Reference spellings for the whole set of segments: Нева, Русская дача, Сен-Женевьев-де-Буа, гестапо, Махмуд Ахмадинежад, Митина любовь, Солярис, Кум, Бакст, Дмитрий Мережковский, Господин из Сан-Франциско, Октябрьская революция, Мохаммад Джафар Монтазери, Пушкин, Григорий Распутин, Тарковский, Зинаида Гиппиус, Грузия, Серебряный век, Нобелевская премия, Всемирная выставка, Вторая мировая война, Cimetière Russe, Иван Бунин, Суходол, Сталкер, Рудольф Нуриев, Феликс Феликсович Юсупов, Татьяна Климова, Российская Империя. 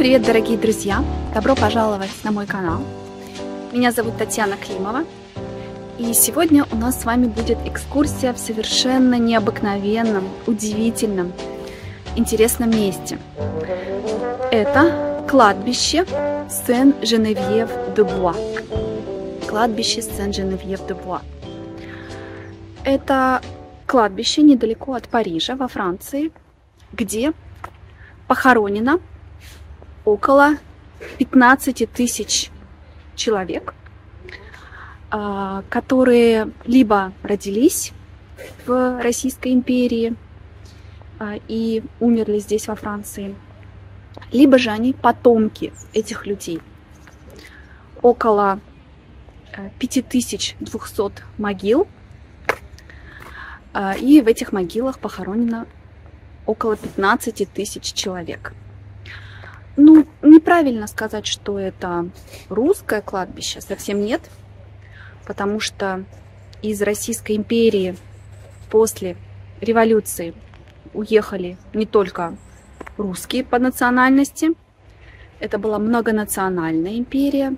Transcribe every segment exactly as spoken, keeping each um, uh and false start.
привет, дорогие друзья! Добро пожаловать на мой канал. Меня зовут Татьяна Климова. И сегодня у нас с вами будет экскурсия в совершенно необыкновенном, удивительном, интересном месте. Это кладбище Сен-Женевьев-де-Буа. Кладбище Сен-Женевьев-де-Буа. Это кладбище недалеко от Парижа, во Франции, где похоронено около пятнадцати тысяч человек, которые либо родились в Российской империи и умерли здесь, во Франции, либо же они потомки этих людей. Около пяти тысяч двухсот могил, и в этих могилах похоронено около пятнадцати тысяч человек. Ну, неправильно сказать, что это русское кладбище, совсем нет, потому что из Российской империи после революции уехали не только русские по национальности, это была многонациональная империя,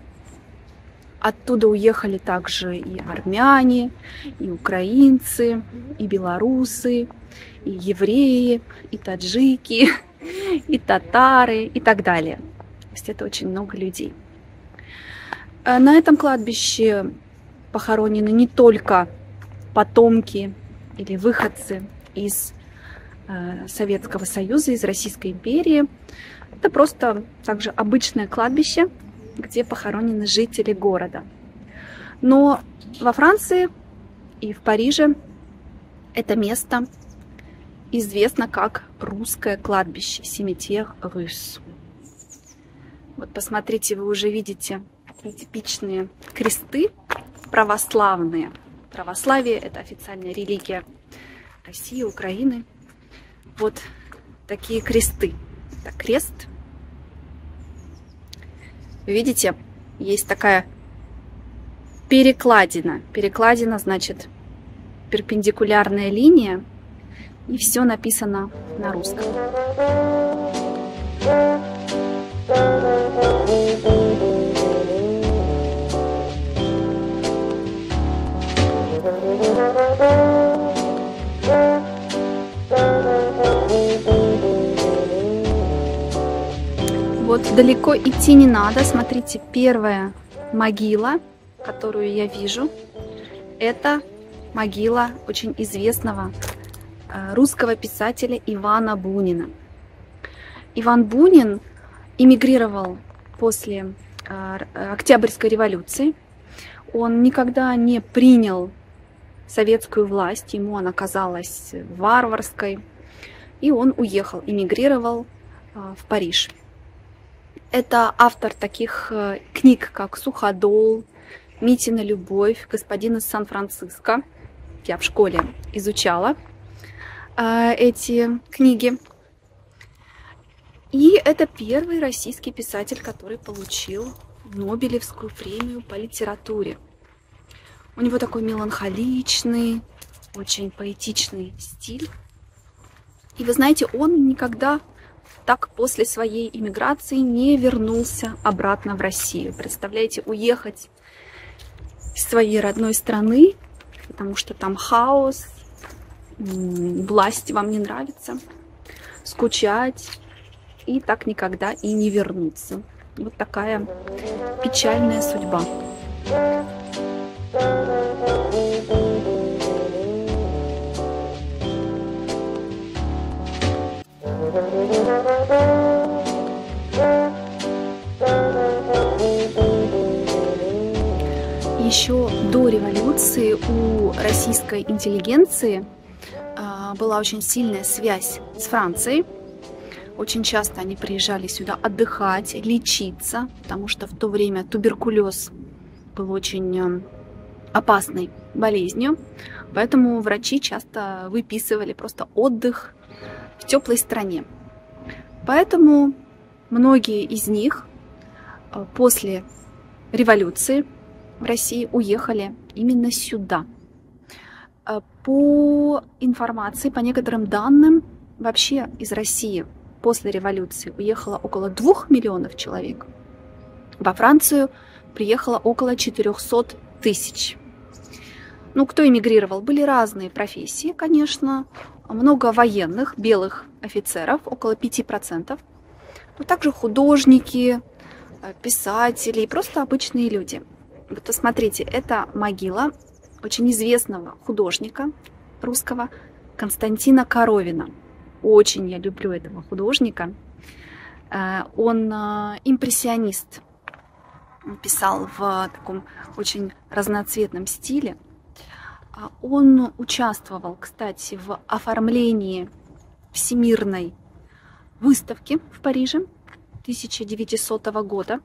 оттуда уехали также и армяне, и украинцы, и белорусы, и евреи, и таджики, и татары, и так далее. То есть это очень много людей. На этом кладбище похоронены не только потомки или выходцы из Советского Союза, из Российской империи. Это просто также обычное кладбище, где похоронены жители города. Но во Франции и в Париже это место известно как русское кладбище, Cimetière Russe. Вот посмотрите, вы уже видите типичные кресты православные. Православие – это официальная религия России, Украины. Вот такие кресты. Это крест. Видите, есть такая перекладина. Перекладина значит перпендикулярная линия. И все написано на русском. Вот далеко идти не надо. Смотрите, первая могила, которую я вижу, это могила очень известного русского писателя Ивана Бунина. Иван Бунин эмигрировал после Октябрьской революции. Он никогда не принял советскую власть, ему она казалась варварской. И он уехал, эмигрировал в Париж. Это автор таких книг, как «Суходол», «Митина любовь», «Господин из Сан-Франциско». Я в школе изучала эти книги. И это первый российский писатель, который получил Нобелевскую премию по литературе. У него такой меланхоличный, очень поэтичный стиль. И вы знаете, он никогда так после своей эмиграции не вернулся обратно в Россию. Представляете, уехать из своей родной страны, потому что там хаос, власть вам не нравится, скучать и так никогда и не вернуться. Вот такая печальная судьба. Еще до революции у российской интеллигенции была очень сильная связь с Францией. Очень часто они приезжали сюда отдыхать, лечиться, потому что в то время туберкулез был очень опасной болезнью. Поэтому врачи часто выписывали просто отдых в теплой стране. Поэтому многие из них после революции в России уехали именно сюда. По информации, по некоторым данным, вообще из России после революции уехало около двух миллионов человек, во Францию приехало около четырёхсот тысяч. Ну, кто эмигрировал? Были разные профессии, конечно. Много военных, белых офицеров, около пяти процентов. Но также художники, писатели, просто обычные люди. Вот посмотрите, это могила очень известного художника русского Константина Коровина. Очень я люблю этого художника. Он импрессионист. Он писал в таком очень разноцветном стиле. Он участвовал, кстати, в оформлении Всемирной выставки в Париже тысяча девятисотого года.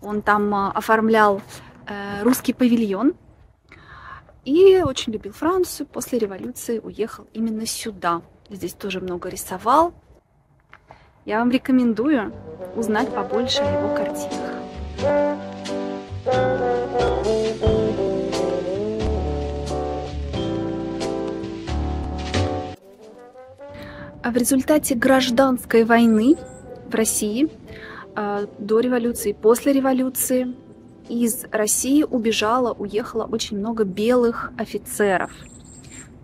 Он там оформлял русский павильон и очень любил Францию. После революции уехал именно сюда. Здесь тоже много рисовал. Я вам рекомендую узнать побольше о его картинах. В результате гражданской войны в России до революции и после революции из России убежало, уехало очень много белых офицеров.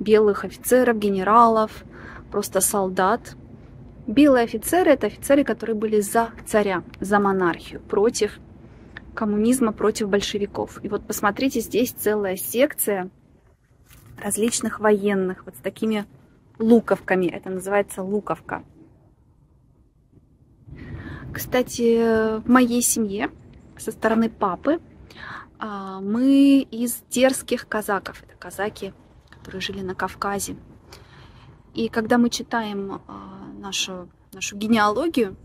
Белых офицеров, генералов, просто солдат. Белые офицеры – это офицеры, которые были за царя, за монархию, против коммунизма, против большевиков. И вот посмотрите, здесь целая секция различных военных вот с такими луковками. Это называется луковка. Кстати, в моей семье со стороны папы мы из дерзких казаков. Это казаки, которые жили на Кавказе. И когда мы читаем нашу, нашу генеалогию,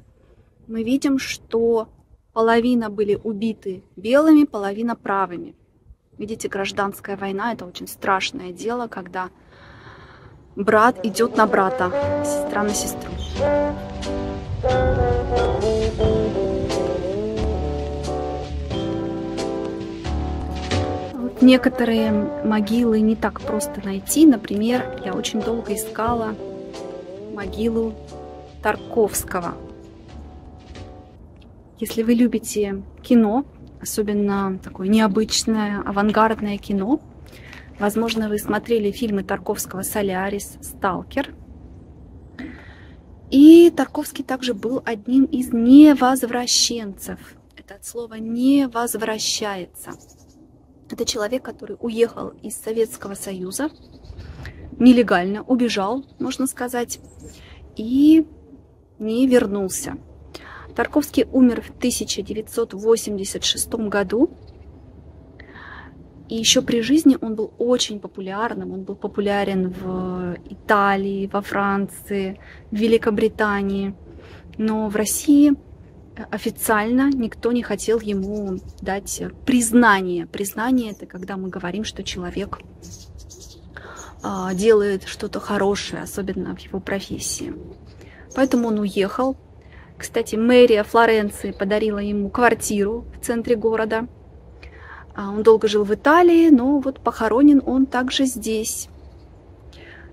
мы видим, что половина были убиты белыми, половина правыми. Видите, гражданская война – это очень страшное дело, когда брат идет на брата, сестра на сестру. Вот некоторые могилы не так просто найти. Например, я очень долго искала могилу Тарковского. Если вы любите кино, особенно такое необычное, авангардное кино, возможно, вы смотрели фильмы Тарковского «Солярис», «Сталкер». И Тарковский также был одним из невозвращенцев. Это от слова «не возвращается». Это человек, который уехал из Советского Союза, нелегально убежал, можно сказать, и не вернулся. Тарковский умер в тысяча девятьсот восемьдесят шестом году. И еще при жизни он был очень популярным. Он был популярен в Италии, во Франции, в Великобритании. Но в России официально никто не хотел ему дать признание. Признание – это когда мы говорим, что человек делает что-то хорошее, особенно в его профессии. Поэтому он уехал. Кстати, мэрия Флоренции подарила ему квартиру в центре города. Он долго жил в Италии, но вот похоронен он также здесь.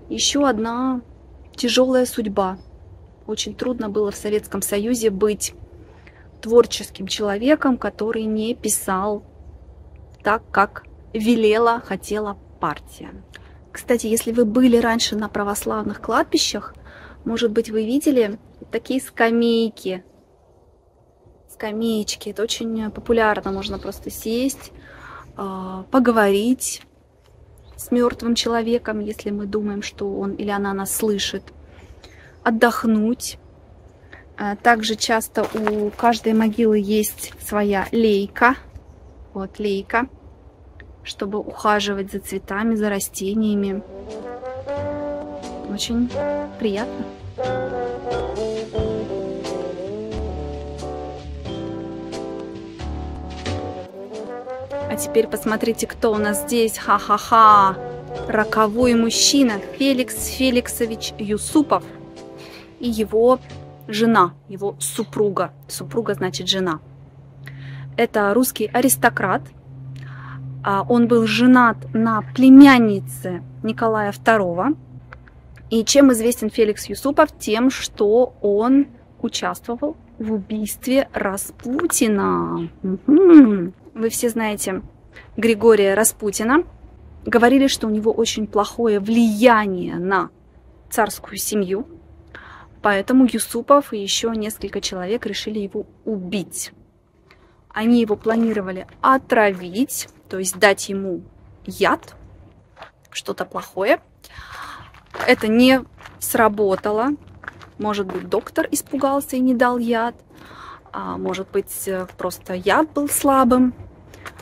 Еще одна тяжелая судьба. Очень трудно было в Советском Союзе быть творческим человеком, который не писал так, как велела, хотела партия. Кстати, если вы были раньше на православных кладбищах, может быть, вы видели такие скамейки. Скамеечки. Это очень популярно. Можно просто сесть, поговорить с мертвым человеком, если мы думаем, что он или она нас слышит, отдохнуть. Также часто у каждой могилы есть своя лейка, вот лейка, чтобы ухаживать за цветами, за растениями. Очень приятно. Теперь посмотрите, кто у нас здесь. Ха-ха-ха. Роковой мужчина Феликс Феликсович Юсупов и его жена, его супруга. Супруга значит жена. Это русский аристократ. Он был женат на племяннице Николая второго. И чем известен Феликс Юсупов? Тем, что он участвовал в убийстве Распутина. Угу. Вы все знаете Григория Распутина. Говорили, что у него очень плохое влияние на царскую семью, поэтому Юсупов и еще несколько человек решили его убить. Они его планировали отравить, то есть дать ему яд, что-то плохое. Это не сработало. Может быть, доктор испугался и не дал яд, а может быть, просто яд был слабым.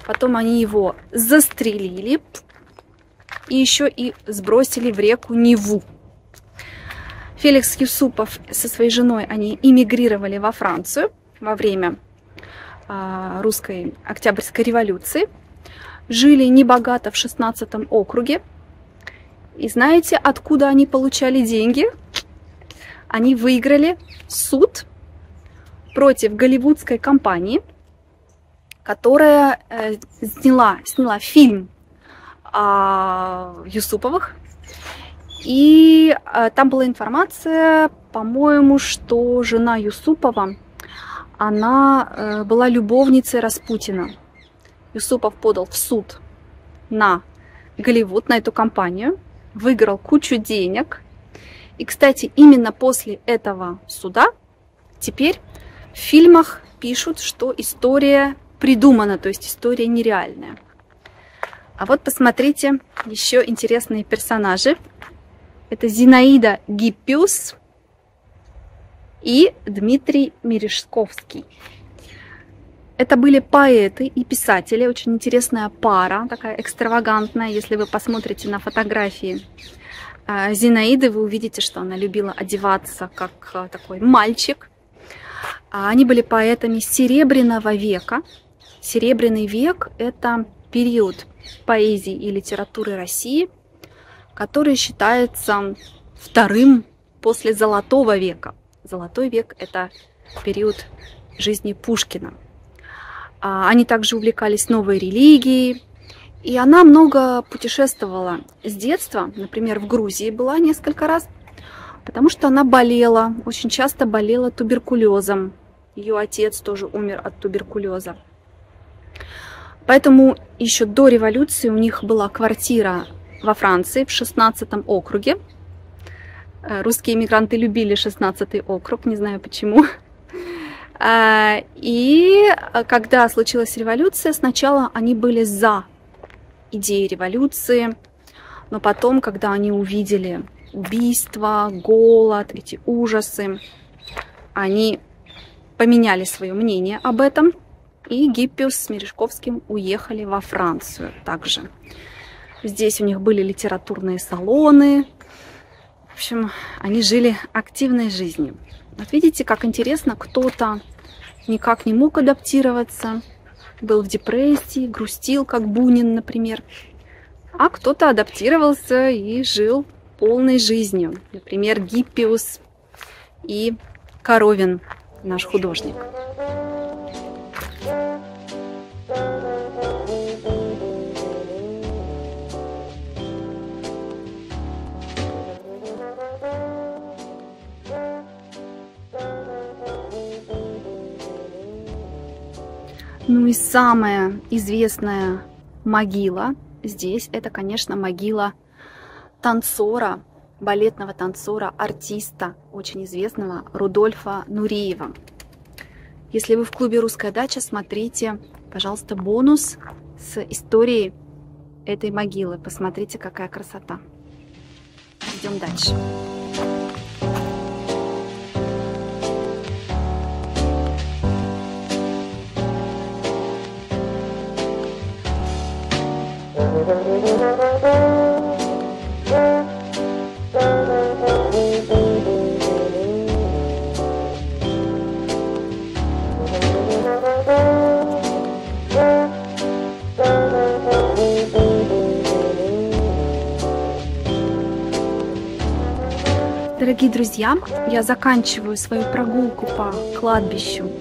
Потом они его застрелили и еще и сбросили в реку Неву. Феликс Юсупов со своей женой, они эмигрировали во Францию во время э, русской Октябрьской революции. Жили небогато в шестнадцатом округе. И знаете, откуда они получали деньги? Они выиграли суд против голливудской компании, которая э, сняла, сняла фильм о Юсуповых. И э, там была информация, по-моему, что жена Юсупова, она э, была любовницей Распутина. Юсупов подал в суд на Голливуд, на эту компанию, выиграл кучу денег. И, кстати, именно после этого суда теперь в фильмах пишут, что история придумана, то есть история нереальная. А вот посмотрите еще интересные персонажи. Это Зинаида Гиппиус и Дмитрий Мережковский. Это были поэты и писатели, очень интересная пара, такая экстравагантная. Если вы посмотрите на фотографии Зинаиды, вы увидите, что она любила одеваться как такой мальчик. Они были поэтами Серебряного века. Серебряный век – это период поэзии и литературы России, который считается вторым после Золотого века. Золотой век – это период жизни Пушкина. Они также увлекались новой религией, и она много путешествовала с детства. Например, в Грузии была несколько раз, потому что она болела, очень часто болела туберкулезом. Ее отец тоже умер от туберкулеза. Поэтому еще до революции у них была квартира во Франции, в шестнадцатом округе. Русские эмигранты любили шестнадцатый округ, не знаю почему. И когда случилась революция, сначала они были за идеи революции, но потом, когда они увидели убийства, голод, эти ужасы, они поменяли свое мнение об этом, и Гиппиус с Мережковским уехали во Францию также. Здесь у них были литературные салоны. В общем, они жили активной жизнью. Вот видите, как интересно, кто-то никак не мог адаптироваться, был в депрессии, грустил, как Бунин, например. А кто-то адаптировался и жил полной жизнью. Например, Гиппиус и Коровин, наш художник. Ну и самая известная могила здесь, это, конечно, могила танцора, балетного танцора, артиста, очень известного Рудольфа Нуриева. Если вы в клубе «Русская дача», смотрите, пожалуйста, бонус с историей этой могилы. Посмотрите, какая красота. Идем дальше. Дорогие друзья, я заканчиваю свою прогулку по кладбищу,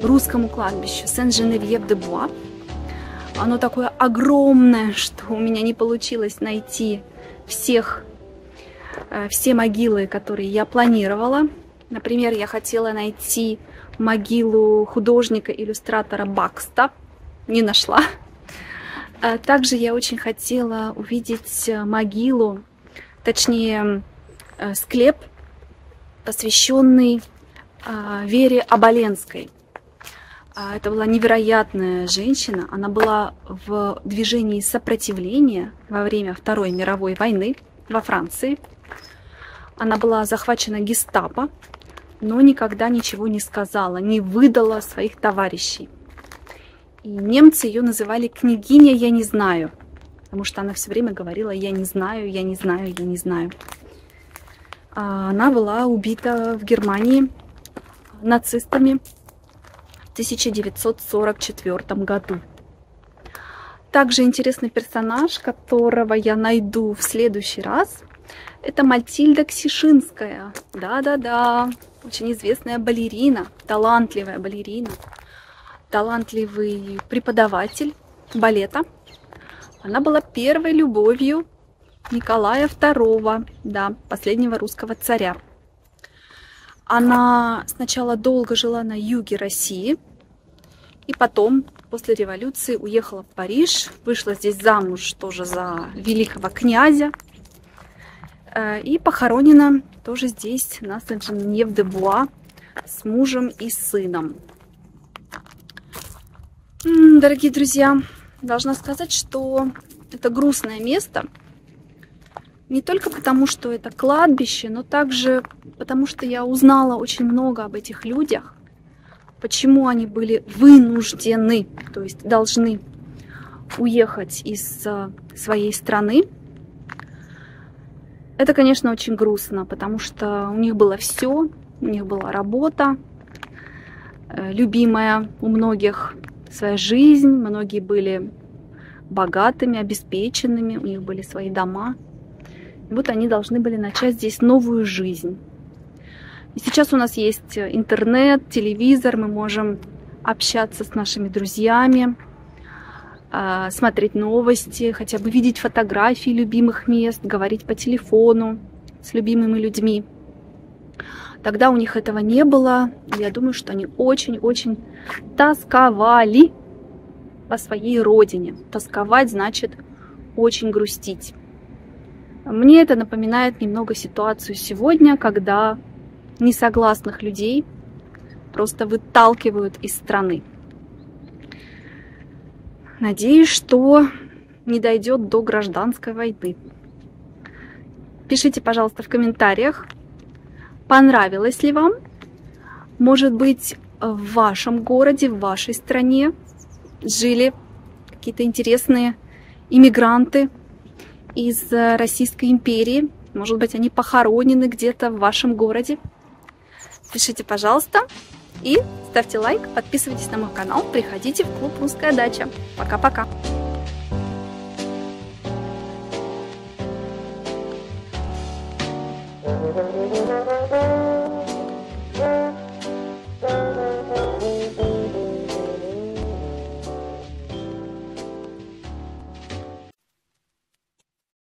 русскому кладбищу Сен-Женевьев-де-Буа. Оно такое огромное, что у меня не получилось найти всех все могилы, которые я планировала. Например, я хотела найти могилу художника-иллюстратора Бакста. Не нашла. Также я очень хотела увидеть могилу, точнее склеп, посвященный Вере Оболенской. Это была невероятная женщина. Она была в движении сопротивления во время Второй мировой войны во Франции. Она была захвачена гестапо, но никогда ничего не сказала, не выдала своих товарищей. И немцы ее называли «княгиня я не знаю», потому что она все время говорила «я не знаю, я не знаю, я не знаю». Она была убита в Германии нацистами в тысяча девятьсот сорок четвёртом году. Также интересный персонаж, которого я найду в следующий раз, это Матильда Кшесинская. Да-да-да, очень известная балерина, талантливая балерина, талантливый преподаватель балета. Она была первой любовью Николая второго, да, последнего русского царя. Она сначала долго жила на юге России, и потом, после революции, уехала в Париж, вышла здесь замуж тоже за великого князя, и похоронена тоже здесь, на Сен-Женевьев-де-Буа, с мужем и сыном. Дорогие друзья, должна сказать, что это грустное место, не только потому, что это кладбище, но также потому, что я узнала очень много об этих людях, почему они были вынуждены, то есть должны уехать из своей страны. Это, конечно, очень грустно, потому что у них было все, у них была работа, любимая у многих своя жизнь, многие были богатыми, обеспеченными, у них были свои дома. И вот они должны были начать здесь новую жизнь. И сейчас у нас есть интернет, телевизор, мы можем общаться с нашими друзьями, смотреть новости, хотя бы видеть фотографии любимых мест, говорить по телефону с любимыми людьми. Тогда у них этого не было. Я думаю, что они очень-очень тосковали по своей родине. Тосковать значит очень грустить. Мне это напоминает немного ситуацию сегодня, когда несогласных людей просто выталкивают из страны. Надеюсь, что не дойдет до гражданской войны. Пишите, пожалуйста, в комментариях, понравилось ли вам. Может быть, в вашем городе, в вашей стране жили какие-то интересные иммигранты из Российской империи. Может быть, они похоронены где-то в вашем городе. Пишите, пожалуйста, и ставьте лайк, подписывайтесь на мой канал, приходите в клуб «Русская дача». Пока-пока!